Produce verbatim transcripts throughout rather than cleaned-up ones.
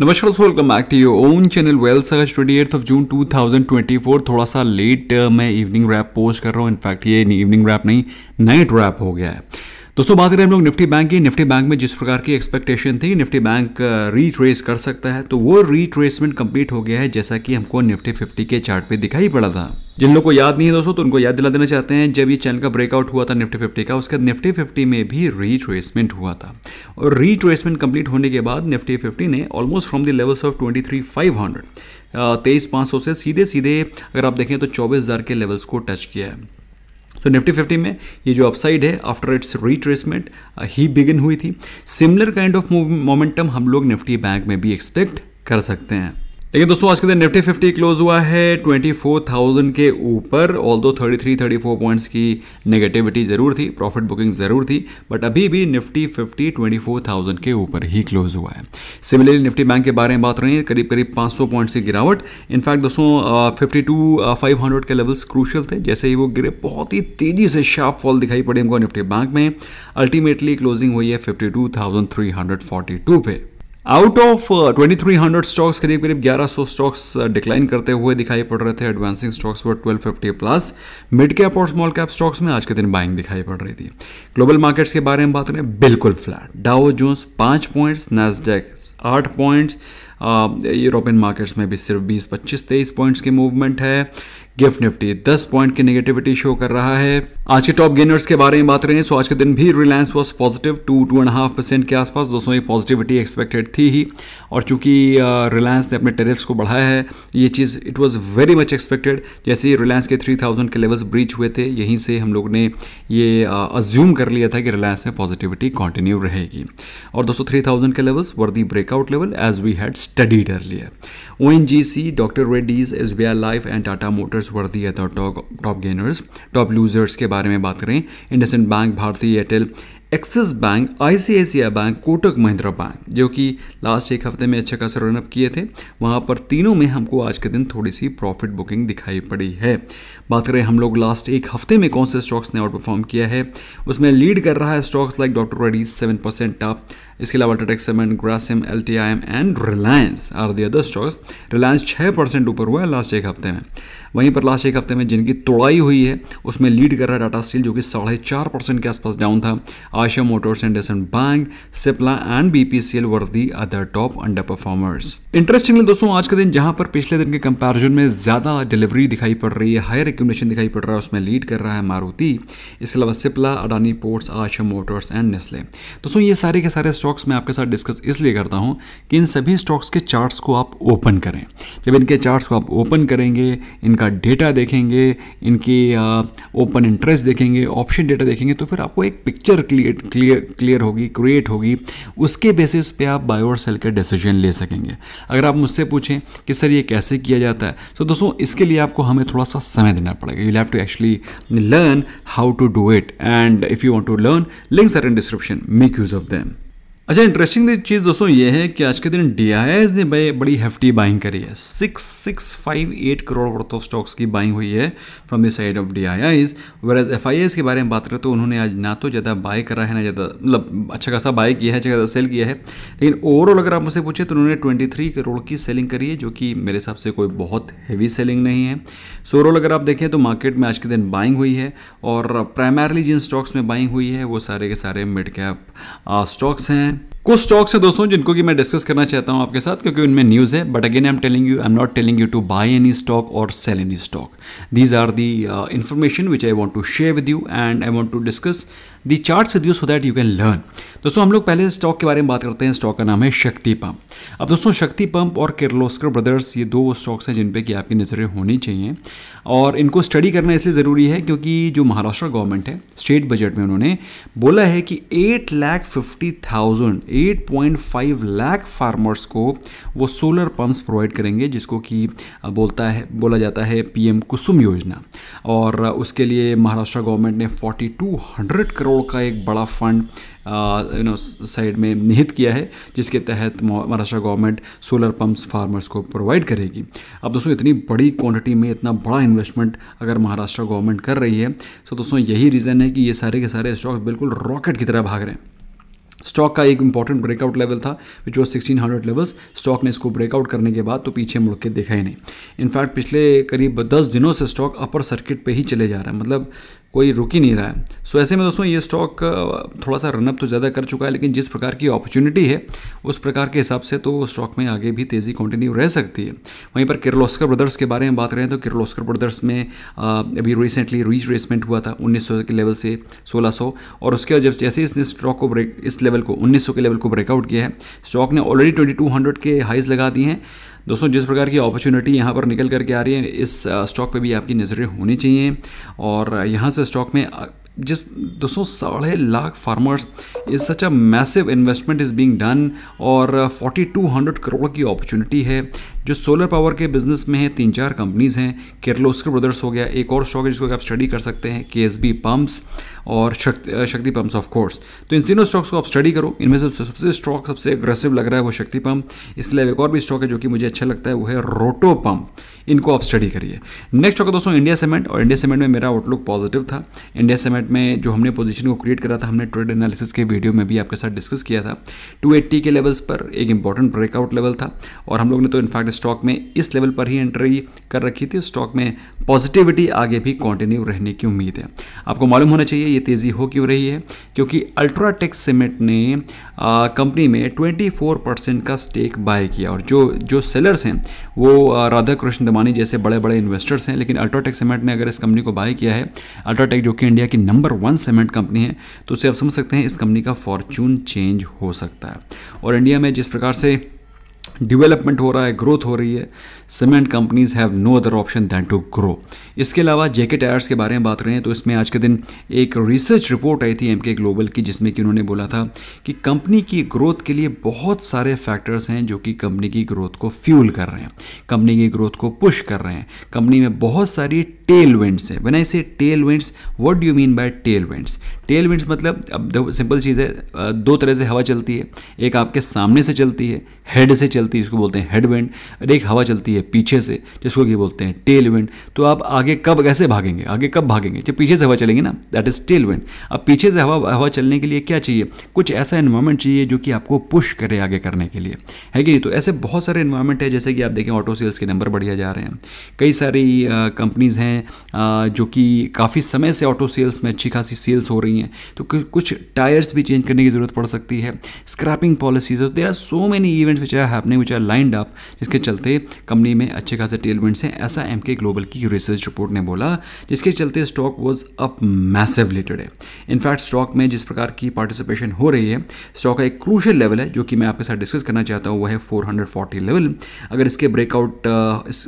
नमस्कार, welcome back to your own channel wealth saga. अट्ठाईस of June दो हज़ार चौबीस, थोड़ा सा लेट मैं इवनिंग रैप पोस्ट कर रहा हूँ। इनफैक्ट ये इवनिंग रैप नहीं, नाइट रैप हो गया है। दोस्तों, बात करें हम लोग निफ्टी बैंक की। निफ्टी बैंक में जिस प्रकार की एक्सपेक्टेशन थी निफ्टी बैंक रीट्रेस कर सकता है, तो वो रीट्रेसमेंट कंप्लीट हो गया है, जैसा कि हमको निफ्टी फिफ्टी के चार्ट पे दिखाई पड़ा था। जिन लोगों को याद नहीं है दोस्तों, तो उनको याद दिला देना चाहते हैं, जब ये चैनल का ब्रेकआउट हुआ था निफ्टी फिफ्टी का, उसके बाद निफ्टी फिफ्टी में भी रीट्रेसमेंट हुआ था और रीट्रेसमेंट कंप्लीट होने के बाद निफ्टी फिफ्टी ने almost from the levels of twenty three five hundred, तेईस पाँच सौ से सीधे सीधे अगर आप देखें तो चौबीस हज़ार के लेवल्स को टच किया है। तो निफ्टी फिफ्टी में ये जो अपसाइड है आफ्टर इट्स रीट्रेसमेंट ही बिगिन हुई थी। सिमिलर काइंड ऑफ मोमेंटम हम लोग निफ्टी बैंक में भी एक्सपेक्ट कर सकते हैं। लेकिन दोस्तों, आज के दिन निफ्टी फिफ्टी क्लोज हुआ है चौबीस हज़ार के ऊपर, ऑल्दो तैंतीस चौंतीस पॉइंट्स की नेगेटिविटी ज़रूर थी, प्रॉफिट बुकिंग ज़रूर थी, बट अभी भी निफ्टी फिफ्टी चौबीस हज़ार के ऊपर ही क्लोज हुआ है। सिमिलरली निफ्टी बैंक के बारे में बात रही है, करीब करीब पाँच सौ पॉइंट्स की गिरावट। इनफैक्ट दोस्तों, बावन हज़ार पाँच सौ के लेवल्स क्रूशल थे, जैसे ही वो गिरे बहुत ही तेज़ी से शार्प फॉल दिखाई पड़े हमको निफ्टी बैंक में। अल्टीमेटली क्लोजिंग हुई है बावन हज़ार तीन सौ बयालीस पे। आउट ऑफ तेईस सौ स्टॉक्स करीब करीब ग्यारह सौ स्टॉक्स डिक्लाइन करते हुए दिखाई पड़ रहे थे। एडवांसिंग स्टॉक्स पर बारह सौ पचास प्लस, मिड कैप और स्मॉल कैप स्टॉक्स में आज के दिन बाइंग दिखाई पड़ रही थी। ग्लोबल मार्केट्स के बारे में बात करें, बिल्कुल फ्लैट। डाउ जोन्स पाँच पॉइंट्स, नैस्डैक आठ पॉइंट्स, यूरोपियन मार्केट्स में भी सिर्फ बीस पच्चीस तेईस पॉइंट्स की मूवमेंट है। गिफ्ट निफ्टी दस पॉइंट की नेगेटिविटी शो कर रहा है। आज के टॉप गेनर्स के बारे में बात करें, सो आज के दिन भी Reliance was positive to two and half percent के आसपास। दोस्तों, ये पॉजिटिविटी एक्सपेक्टेड थी ही, और चूंकि रिलायंस ने अपने टेरिफ्स को बढ़ाया है, ये चीज़ it was very much expected. जैसे ही रिलायंस के थ्री थाउजेंड के लेवल्स ब्रीच हुए थे, यहीं से हम लोग ने ये अज्यूम कर लिया था कि रिलायंस में पॉजिटिविटी कॉन्टिन्यू रहेगी। और दोस्तों, थ्री थाउजेंड के levels were the breakout level as we had studied earlier. ONGC, doctor Reddy's, SBI life and Tata Motors were the है टॉप गेनर्स। टॉप लूजर्स के बारे में बात करें, Indus end bank, Bharti Airtel, Axis bank, ICICI bank, Kotak Mahindra bank, जो कि last एक हफ्ते में अच्छा खासा रनअप किए थे, वहाँ पर तीनों में हमको आज के दिन थोड़ी सी प्रॉफिट बुकिंग दिखाई पड़ी है। बात करें हम लोग लास्ट एक हफ्ते में कौन से स्टॉक्स ने आउट परफॉर्म किया है, उसमें लीड कर रहा है stocks like doctor Reddy's seven percent up. इसके अलावा UltraTech cement, Grasim, LTIM and Reliance are the other stocks. Reliance छः परसेंट ऊपर हुआ है लास्ट एक हफ्ते में। वहीं पर लास्ट एक हफ्ते में जिनकी तोड़ाई हुई है, उसमें लीड कर रहा है टाटा स्टील, जो कि साढ़े चार परसेंट के आसपास डाउन था। आशा Motors, Indus end bank, Cipla and BPCL were the other top under performers. Interestingly दोस्तों, आज के दिन जहां पर पिछले दिन के कंपैरिजन में ज़्यादा डिलीवरी दिखाई पड़ रही है, हायर एक्यूमुलेशन दिखाई पड़ रहा है, उसमें लीड कर रहा है मारुति। इसके अलावा Cipla, Adani ports, Asha Motors and Nestle. दोस्तों, ये सारे के सारे स्टॉक्स मैं आपके साथ डिस्कस इसलिए करता हूं कि इन सभी स्टॉक्स के चार्ट्स को आप ओपन करें। जब इनके चार्ट्स को आप ओपन करेंगे, इनका डेटा देखेंगे, इनकी ओपन इंटरेस्ट देखेंगे, ऑप्शन डेटा देखेंगे, तो फिर आपको एक पिक्चर क्लियर क्लियर क्लियर होगी, क्रिएट होगी। उसके बेसिस पे आप बाय और सेल के डिसीजन ले सकेंगे। अगर आप मुझसे पूछें कि सर ये कैसे किया जाता है, तो दोस्तों इसके लिए आपको हमें थोड़ा सा समय देना पड़ेगा। You have to actually learn how to do it, and if you want to learn, links are in description, make use of them. अच्छा, इंटरेस्टिंग चीज़ दोस्तों ये है कि आज के दिन डीआईआईज ने बड़ी हेफ्टी बाइंग करी है। Six six five eight crore worth of stocks की बाइंग हुई है from the side of DIIs. Whereas FIIs के बारे में बात करें तो उन्होंने आज ना तो ज़्यादा बाय करा है, ना ज़्यादा, मतलब अच्छा खासा बाय किया है, ज़्यादा सेल किया है। लेकिन ओवरऑल अगर आप मुझसे पूछे तो उन्होंने ट्वेंटी थ्री करोड़ की सेलिंग करी है, जो कि मेरे हिसाब से कोई बहुत हैवी सेलिंग नहीं है। सो ओवरऑल अगर आप देखें तो मार्केट में आज के दिन बाइंग हुई है, और प्राइमरली जिन स्टॉक्स में बाइंग हुई है वो सारे के सारे मिड कैप स्टॉक्स हैं। कुछ स्टॉक्स है दोस्तों जिनको कि मैं डिस्कस करना चाहता हूं आपके साथ, क्योंकि उनमें न्यूज़ है। But again I am telling you, I am not telling you to buy any stock और sell any stock. These are the information which I want to share with you, and I want to discuss the charts with you so that you can learn. दोस्तों, हम लोग पहले stock के बारे में बात करते हैं। स्टॉक का नाम है शक्ति पम्प। अब दोस्तों, शक्ति पम्प और किर्लोस्कर ब्रदर्स, ये दो स्टॉक्स हैं जिन पे कि आपकी नज़रें होनी चाहिए, और इनको स्टडी करना इसलिए ज़रूरी है क्योंकि जो महाराष्ट्र गवर्नमेंट है, स्टेट बजट में उन्होंने बोला है कि eight lakh fifty thousand eight point five lakh farmers को वो सोलर पम्प्स प्रोवाइड करेंगे, जिसको कि बोलता है बोला जाता है पीएम कुसुम योजना। और उसके लिए महाराष्ट्र गवर्नमेंट ने फोर्टी टू हंड्रेड करोड़ का एक बड़ा फंड यू नो साइड में निहित किया है, जिसके तहत Maharashtra government solar pumps farmers को प्रोवाइड करेगी। अब दोस्तों, इतनी बड़ी क्वांटिटी में इतना बड़ा इन्वेस्टमेंट अगर महाराष्ट्र गवर्नमेंट कर रही है, तो दोस्तों यही रीज़न है कि ये सारे के सारे स्टॉक्स बिल्कुल रॉकेट की तरह भाग रहे हैं। स्टॉक का एक इंपॉर्टेंट ब्रेकआउट लेवल था which was sixteen hundred levels. Stock ने इसको ब्रेकआउट करने के बाद तो पीछे मुड़ के देखा ही नहीं। इनफैक्ट पिछले करीब दस दिनों से स्टॉक अपर सर्किट पे ही चले जा रहा है, मतलब कोई रुक ही नहीं रहा है। सो ऐसे में दोस्तों ये स्टॉक थोड़ा सा रनअप तो ज़्यादा कर चुका है, लेकिन जिस प्रकार की अपॉर्चुनिटी है उस प्रकार के हिसाब से तो स्टॉक में आगे भी तेज़ी कंटिन्यू रह सकती है। वहीं पर किर्लोस्कर ब्रदर्स के बारे में बात करें तो किर्लोस्कर ब्रदर्स में अभी रिसेंटली रीट्रेसमेंट हुआ था उन्नीस सौ के लेवल से सोलह सौ, और उसके बाद जब जैसे इसने स्टॉक को ब्रेक इस लेवल को उन्नीस सौ के लेवल को ब्रेकआउट किया है, स्टॉक ने ऑलरेडी ट्वेंटी टू हंड्रेड के हाइज लगा दिए हैं। दोस्तों जिस प्रकार की अपॉर्चुनिटी यहाँ पर निकल करके आ रही है इस स्टॉक पे भी आपकी नज़रें होनी चाहिए। और यहाँ से स्टॉक में जिस दोस्तों साढ़े lakh farmers is such a massive investment is being done, और फोर्टी टू हंड्रेड करोड़ की अपॉर्चुनिटी है जो सोलर पावर के बिजनेस में है। तीन चार कंपनीज़ हैं, किर्लोस्कर ब्रदर्स हो गया, एक और स्टॉक है जिसको आप स्टडी कर सकते हैं केएसबी पम्प्स और शक्ति शक्ति पम्प्स ऑफ कोर्स। तो इन तीनों स्टॉक्स को आप स्टडी करो। इनमें से सबसे स्टॉक सबसे अग्रेसिव लग रहा है वो शक्ति पम्प, इसलिए एक और भी स्टॉक है जो कि मुझे अच्छा लगता है वो है रोटो पम्प। इनको आप स्टडी करिए। नेक्स्ट स्टॉक है दोस्तों इंडिया सीमेंट, और इंडिया सीमेंट में मेरा आउटलुक पॉजिटिव था। इंडिया सीमेंट में जो हमने पोजीशन को क्रिएट करा था हमने ट्रेड एनालिसिस के वीडियो में भी आपके साथ डिस्कस किया था। टू एटी के लेवल्स पर एक इंपॉर्टेंट ब्रेकआउट लेवल था और हम लोग ने तो इनफैक्ट स्टॉक में इस लेवल पर ही एंट्री कर रखी थी। स्टॉक में पॉजिटिविटी आगे भी कंटिन्यू रहने की उम्मीद है। आपको मालूम होना चाहिए ये तेज़ी हो क्यों रही है, क्योंकि अल्ट्राटेक सीमेंट ने कंपनी में ट्वेंटी फोर परसेंट का स्टेक बाय किया, और जो जो सेलर्स हैं वो राधाकृष्ण दमानी जैसे बड़े बड़े इन्वेस्टर्स हैं। लेकिन अल्ट्राटेक सीमेंट ने अगर इस कंपनी को बाय किया है, अल्ट्राटेक जो कि इंडिया की नंबर वन सीमेंट कंपनी है, तो उसे आप समझ सकते हैं इस कंपनी का फॉर्चून चेंज हो सकता है। और इंडिया में जिस प्रकार से डेवलपमेंट हो रहा है, ग्रोथ हो रही है, cement companies have no other option than to grow. इसके अलावा जेके टायर्स के बारे में बात करें तो इसमें आज के दिन एक रिसर्च रिपोर्ट आई थी एमके ग्लोबल की, जिसमें कि उन्होंने बोला था कि कंपनी की ग्रोथ के लिए बहुत सारे फैक्टर्स हैं जो कि कंपनी की ग्रोथ को फ्यूल कर रहे हैं, कंपनी की ग्रोथ को पुश कर रहे हैं। कंपनी में बहुत सारी टेल विंड्स हैं। When I say tail winds, what do you mean by tail winds? Tail winds मतलब, अब सिंपल चीज़ है, दो तरह से हवा चलती है। एक आपके सामने से चलती है, हेड से चलती है, इसको बोलते हैं हेड विंड, और एक हवा चलती है पीछे से जिसको कि बोलते हैं टेल विंड। तो आप आगे कब कैसे भागेंगे, आगे कब भागेंगे जब पीछे से हवा चलेंगी ना, दैट इज टेल विंड। अब पीछे से हवा हवा चलने के लिए क्या चाहिए? कुछ ऐसा एनवायरमेंट चाहिए जो कि आपको पुश करे आगे करने के लिए, है कि नहीं? तो ऐसे बहुत सारे एनवायरमेंट है, जैसे कि आप देखें ऑटो सेल्स के नंबर बढ़िया जा रहे हैं। कई सारी कंपनीज़ हैं जो कि काफ़ी समय से ऑटो सेल्स में अच्छी खासी सेल्स हो रही हैं, तो कुछ टायर्स भी चेंज करने की जरूरत पड़ सकती है, scrapping policies. There are so many events which are happening, which are lined up, जिसके चलते कंपनी में अच्छे खासे टेलविंड्स हैं, ऐसा एमके ग्लोबल की रिसर्च रिपोर्ट ने बोला, जिसके चलते stock was up massively today. In fact stock में जिस प्रकार की पार्टिसिपेशन हो रही है, स्टॉक का एक क्रूशियल लेवल है जो कि मैं आपके साथ डिस्कस करना चाहता हूँ, वह है फोर हंड्रेड फोर्टी लेवल। अगर इसके ब्रेकआउट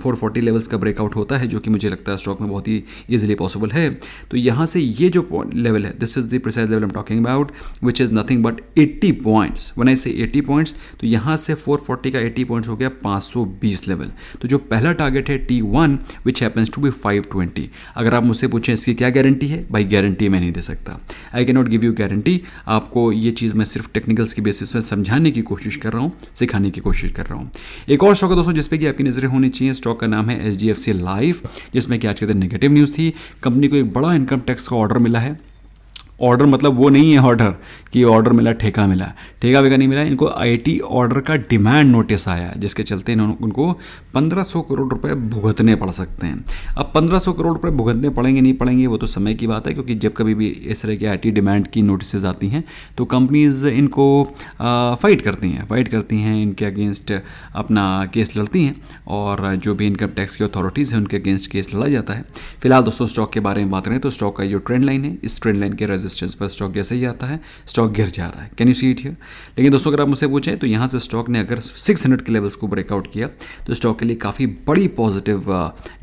फोर फोर्टी लेवल्स का ब्रेकआउट होता है, जो कि मुझे लगता है स्टॉक में बहुत ही ईजिली पॉसिबल है, तो यहाँ से ये जो लेवल है, This is the precise level I'm talking about, which is nothing but eighty points. When I say eighty points, तो यहाँ से फोर फोर्टी का eighty points हो गया फाइव ट्वेंटी लेवल। तो जो पहला टारगेट है T one, which happens to be five twenty. अगर आप मुझसे पूछें इसकी क्या गारंटी है, भाई गारंटी मैं नहीं दे सकता, I can not give you guarantee. आपको ये चीज़ मैं सिर्फ टेक्निकल्स की बेसिस में समझाने की कोशिश कर रहा हूँ, सिखाने की कोशिश कर रहा हूँ। एक और स्टॉक है दोस्तों जिसपे कि आपकी नजरें होनी चाहिए, स्टॉक का नाम है H D F C life, जिसमें कि आज के दिन नेगेटिव न्यूज़ थी। कंपनी को एक बड़ा इनकम टैक्स का ऑर्डर मिला है। ऑर्डर मतलब वो नहीं है ऑर्डर कि ऑर्डर मिला, ठेका मिला, ठेका वेगा नहीं मिला, इनको आईटी ऑर्डर का डिमांड नोटिस आया, जिसके चलते इन्होंने उनको पंद्रह सौ करोड़ रुपए भुगतने पड़ सकते हैं। अब पंद्रह सौ करोड़ रुपए भुगतने पड़ेंगे नहीं पड़ेंगे वो तो समय की बात है, क्योंकि जब कभी भी इस तरह की आईटी डिमांड की नोटिस आती हैं तो कंपनीज़ इनको फ़ाइट करती हैं फ़ाइट करती हैं इनके अगेंस्ट अपना केस लड़ती हैं, और जो भी इनकम टैक्स की अथॉरिटीज़ हैं उनके अगेंस्ट केस लड़ा जाता है। फिलहाल दोस्तों स्टॉक के बारे में बात करें तो स्टॉक का जो ट्रेंड लाइन है, इस ट्रेंड लाइन के रेजिस्टेंस पर स्टॉक जैसे ही आता है स्टॉक गिर जा रहा है। Can you see it here? लेकिन दोस्तों अगर आप मुझसे पूछें तो यहाँ से स्टॉक ने अगर सिक्स हंड्रेड के लेवल्स को ब्रेकआउट किया तो स्टॉक के लिए काफ़ी बड़ी पॉजिटिव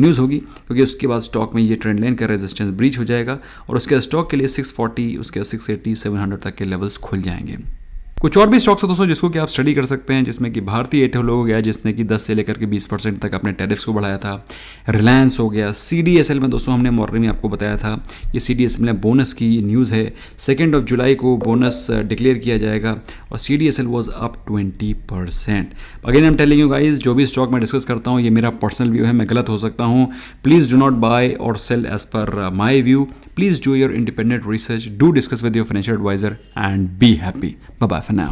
न्यूज़ होगी, क्योंकि उसके बाद स्टॉक में ये ट्रेंड लाइन का रेजिस्टेंस ब्रीच हो जाएगा और उसके बाद स्टॉक के लिए सिक्स फोर्टी, उसके बाद सिक्स एटी, सेवन हंड्रेड तक के लेवल्स खुल जाएंगे। कुछ और भी स्टॉक्स हैं दोस्तों जिसको कि आप स्टडी कर सकते हैं, जिसमें कि भारती एयरटेल हो गया, जिसने कि दस से लेकर के बीस परसेंट तक अपने टैरिफ्स को बढ़ाया था। रिलायंस हो गया। सीडीएसएल में दोस्तों हमने मॉर्निंग में आपको बताया था कि सीडीएसएल में बोनस की न्यूज़ है, सेकेंड ऑफ जुलाई को बोनस डिक्लेयर किया जाएगा और CDSL was up twenty percent. Again I am telling you guys, जो भी स्टॉक मैं डिस्कस करता हूँ ये मेरा पर्सनल व्यू है, मैं गलत हो सकता हूँ। प्लीज़ डू नॉट बाय और sell as per my view, Please do your independent research, do discuss with your financial advisor, and be happy. Bye bye for now.